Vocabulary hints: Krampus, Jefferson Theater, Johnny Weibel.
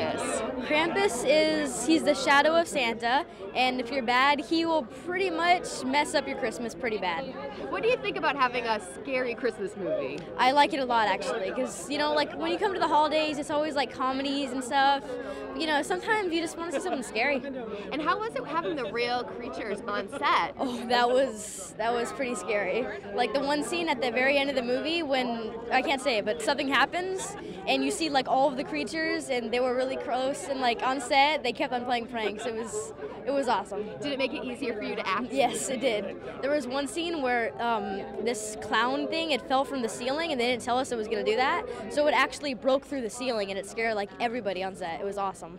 Krampus? Krampus is, he's the shadow of Santa, and if you're bad, he will pretty much mess up your Christmas pretty bad. What do you think about having a scary Christmas movie? I like it a lot, actually, because, you know, like, when you come to the holidays, it's always, like, comedies and stuff. But, you know, sometimes you just want to see something scary. And how was it having the real creatures on set? Oh, that was pretty scary. Like, the one scene at the very end of the movie when, I can't say it, but something happens, and you see, like, all of the creatures, and they were really close, and, like, on set, they kept on playing pranks. It was awesome. Did it make it easier for you to act? Yes, it did. There was one scene where this clown thing, it fell from the ceiling, and they didn't tell us it was going to do that, so it actually broke through the ceiling, and it scared, like, everybody on set. It was awesome.